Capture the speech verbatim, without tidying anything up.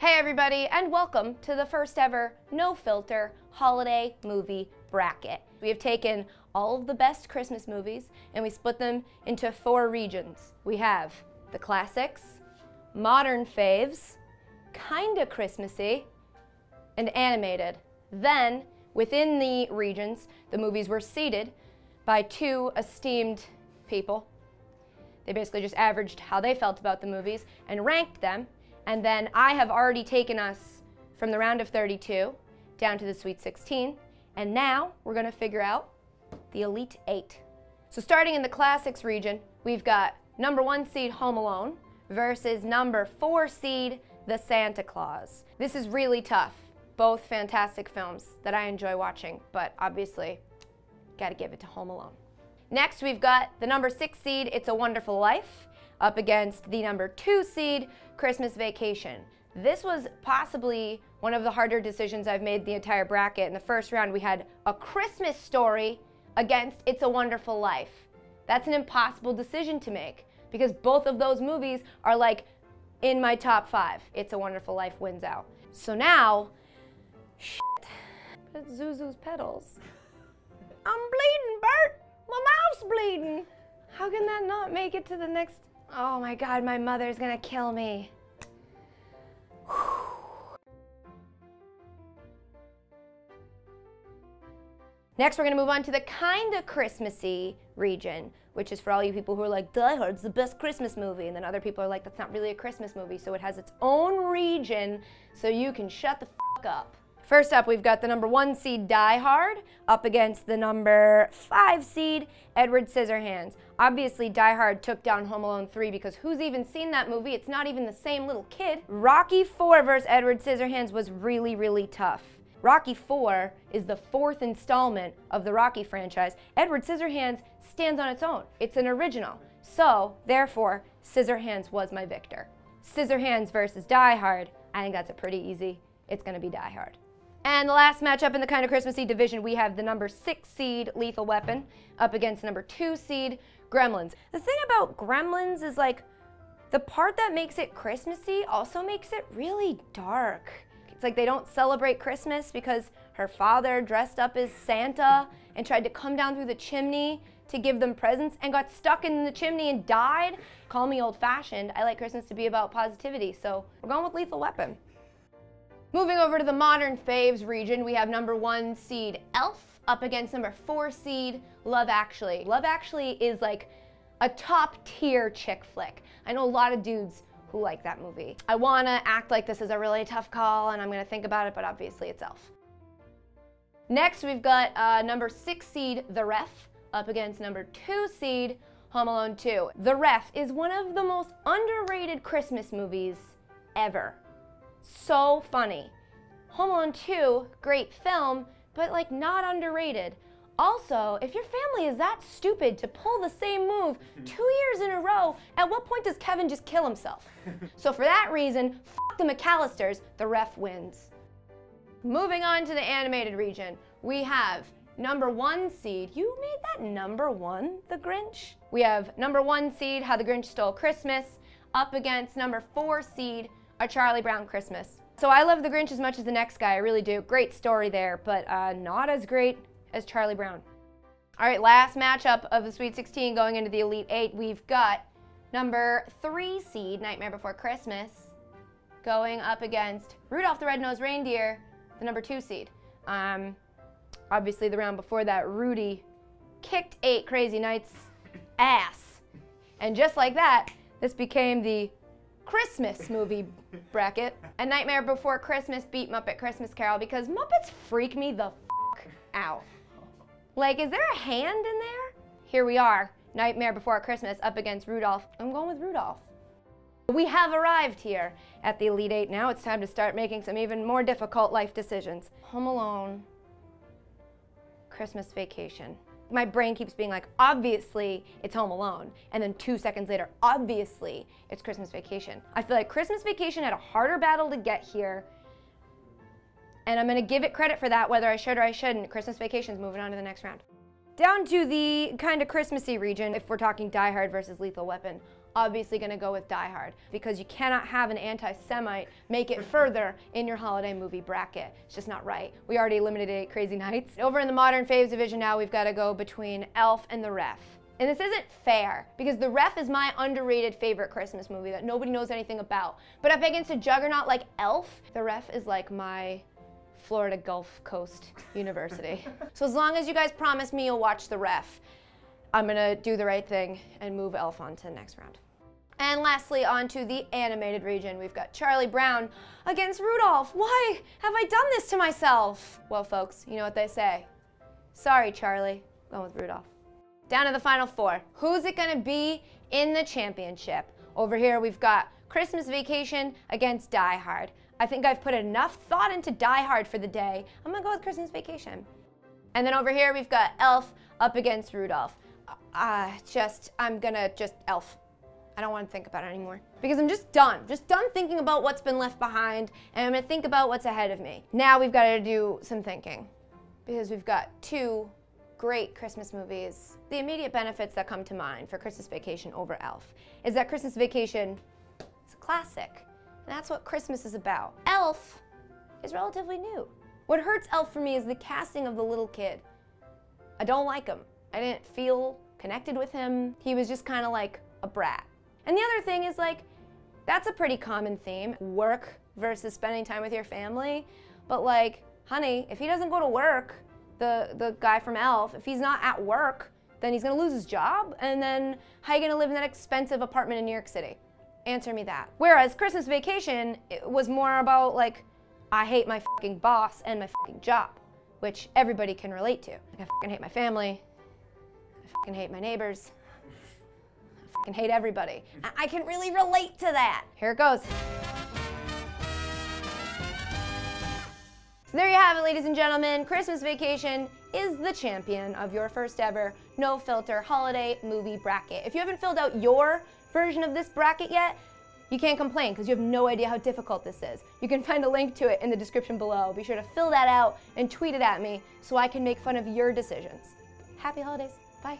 Hey everybody, and welcome to the first ever No Filter Holiday Movie Bracket. We have taken all of the best Christmas movies and we split them into four regions. We have the classics, modern faves, kinda Christmassy, and animated. Then, within the regions, the movies were seeded by two esteemed people. They basically just averaged how they felt about the movies and ranked them. And then I have already taken us from the round of thirty-two down to the Sweet sixteen. And now we're gonna figure out the Elite Eight. So starting in the classics region, we've got number one seed Home Alone versus number four seed The Santa Claus. This is really tough. Both fantastic films that I enjoy watching, but obviously gotta give it to Home Alone. Next we've got the number six seed It's a Wonderful Life up against the number two seed Christmas Vacation. This was possibly one of the harder decisions I've made the entire bracket. In the first round we had A Christmas Story against It's a Wonderful Life. That's an impossible decision to make because both of those movies are like in my top five. It's a Wonderful Life wins out. So now, shit, it's Zuzu's Petals. I'm bleeding, Bert, my mouth's bleeding. How can that not make it to the next? Oh my God, my mother's gonna kill me. Next, we're gonna move on to the kinda Christmassy region, which is for all you people who are like, Die Hard's the best Christmas movie, and then other people are like, that's not really a Christmas movie, so it has its own region, so you can shut the fuck up. First up, we've got the number one seed Die Hard up against the number five seed Edward Scissorhands. Obviously, Die Hard took down Home Alone three because who's even seen that movie? It's not even the same little kid. Rocky four versus Edward Scissorhands was really, really tough. Rocky four is the fourth installment of the Rocky franchise. Edward Scissorhands stands on its own. It's an original. So, therefore, Scissorhands was my victor. Scissorhands versus Die Hard, I think that's a pretty easy. It's gonna be Die Hard. And the last matchup in the kind of Christmassy division, we have the number six seed Lethal Weapon up against the number two seed Gremlins. The thing about Gremlins is like, the part that makes it Christmassy also makes it really dark. It's like they don't celebrate Christmas because her father dressed up as Santa and tried to come down through the chimney to give them presents and got stuck in the chimney and died. Call me old-fashioned, I like Christmas to be about positivity, so we're going with Lethal Weapon. Moving over to the modern faves region, we have number one seed Elf up against number four seed Love Actually. Love Actually is like a top tier chick flick. I know a lot of dudes who like that movie. I wanna act like this is a really tough call and I'm gonna think about it, but obviously it's Elf. Next we've got uh, number six seed The Ref up against number two seed Home Alone two. The Ref is one of the most underrated Christmas movies ever. So funny. Home Alone two, great film, but like not underrated. Also, if your family is that stupid to pull the same move two years in a row, at what point does Kevin just kill himself? So for that reason, fuck the McAllisters, The Ref wins. Moving on to the animated region, we have number one seed, you made that number one, The Grinch? We have number one seed, How the Grinch Stole Christmas, up against number four seed, A Charlie Brown Christmas. So I love The Grinch as much as the next guy, I really do. Great story there, but uh, not as great as Charlie Brown. All right, last matchup of the Sweet sixteen going into the Elite Eight, we've got number three seed, Nightmare Before Christmas, going up against Rudolph the Red-Nosed Reindeer, the number two seed. Um, obviously the round before that, Rudy kicked Eight Crazy Nights' ass. And just like that, this became the Christmas movie bracket. And Nightmare Before Christmas beat Muppet Christmas Carol because Muppets freak me the fuck out. Like, is there a hand in there? Here we are, Nightmare Before Christmas up against Rudolph. I'm going with Rudolph. We have arrived here at the Elite Eight. Now it's time to start making some even more difficult life decisions. Home Alone, Christmas Vacation. My brain keeps being like, obviously it's Home Alone. And then two seconds later, obviously it's Christmas Vacation. I feel like Christmas Vacation had a harder battle to get here. And I'm gonna give it credit for that, whether I should or I shouldn't. Christmas Vacation's moving on to the next round. Down to the kind of Christmassy region, if we're talking Die Hard versus Lethal Weapon. obviously going to go with Die Hard, because you cannot have an anti-Semite make it further in your holiday movie bracket. It's just not right. We already eliminated Eight Crazy Nights. Over in the modern faves division now, we've got to go between Elf and The Ref. And this isn't fair, because The Ref is my underrated favorite Christmas movie that nobody knows anything about. But up against a juggernaut like Elf, The Ref is like my Florida Gulf Coast University. So as long as you guys promise me you'll watch The Ref, I'm gonna do the right thing and move Elf on to the next round. And lastly, on to the animated region, we've got Charlie Brown against Rudolph. Why have I done this to myself? Well, folks, you know what they say. Sorry, Charlie. Going with Rudolph. Down to the final four. Who's it gonna be in the championship? Over here, we've got Christmas Vacation against Die Hard. I think I've put enough thought into Die Hard for the day. I'm gonna go with Christmas Vacation. And then over here, we've got Elf up against Rudolph. Uh, just, I'm gonna just Elf. I don't want to think about it anymore, because I'm just done. Just done thinking about what's been left behind, and I'm gonna think about what's ahead of me. Now we've got to do some thinking, because we've got two great Christmas movies. The immediate benefits that come to mind for Christmas Vacation over Elf is that Christmas Vacation is a classic, and that's what Christmas is about. Elf is relatively new. What hurts Elf for me is the casting of the little kid. I don't like him. I didn't feel connected with him. He was just kind of like a brat. And the other thing is, like, that's a pretty common theme, work versus spending time with your family. But like, honey, if he doesn't go to work, the, the guy from Elf, if he's not at work, then he's gonna lose his job, and then how are you gonna live in that expensive apartment in New York City? Answer me that. Whereas Christmas Vacation, it was more about like, I hate my fucking boss and my fucking job, which everybody can relate to. Like, I fucking hate my family, I fucking hate my neighbors, I fucking hate everybody. I can really relate to that. Here it goes. So there you have it, ladies and gentlemen. Christmas Vacation is the champion of your first ever No Filter Holiday Movie Bracket. If you haven't filled out your version of this bracket yet, you can't complain, because you have no idea how difficult this is. You can find a link to it in the description below. Be sure to fill that out and tweet it at me so I can make fun of your decisions. Happy holidays. Bye.